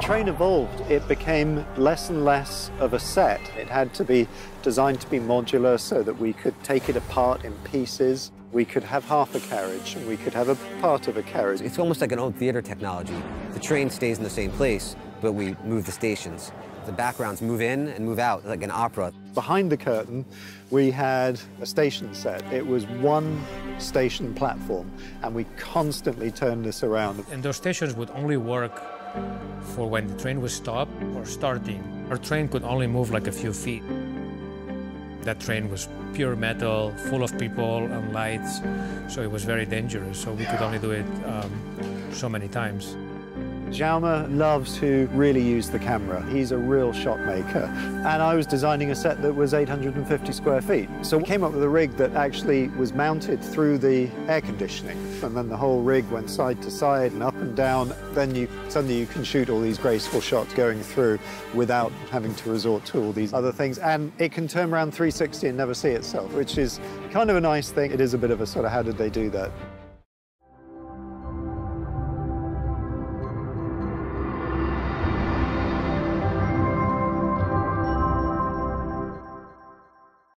train evolved, it became less and less of a set. It had to be designed to be modular so that we could take it apart in pieces. We could have half a carriage, and we could have a part of a carriage. It's almost like an old theater technology. The train stays in the same place, but we move the stations. The backgrounds move in and move out, like an opera. Behind the curtain, we had a station set. It was one station platform, and we constantly turned this around. And those stations would only work for when the train was stopped or starting. Our train could only move like a few feet. That train was pure metal, full of people and lights, so it was very dangerous, so we could only do it so many times. Jaume loves to really use the camera. He's a real shot maker. And I was designing a set that was 850 square feet. So we came up with a rig that actually was mounted through the air conditioning. And then the whole rig went side to side and up and down. Then suddenly you can shoot all these graceful shots going through without having to resort to all these other things. And it can turn around 360 and never see itself, which is kind of a nice thing. It is a bit of a sort of how did they do that?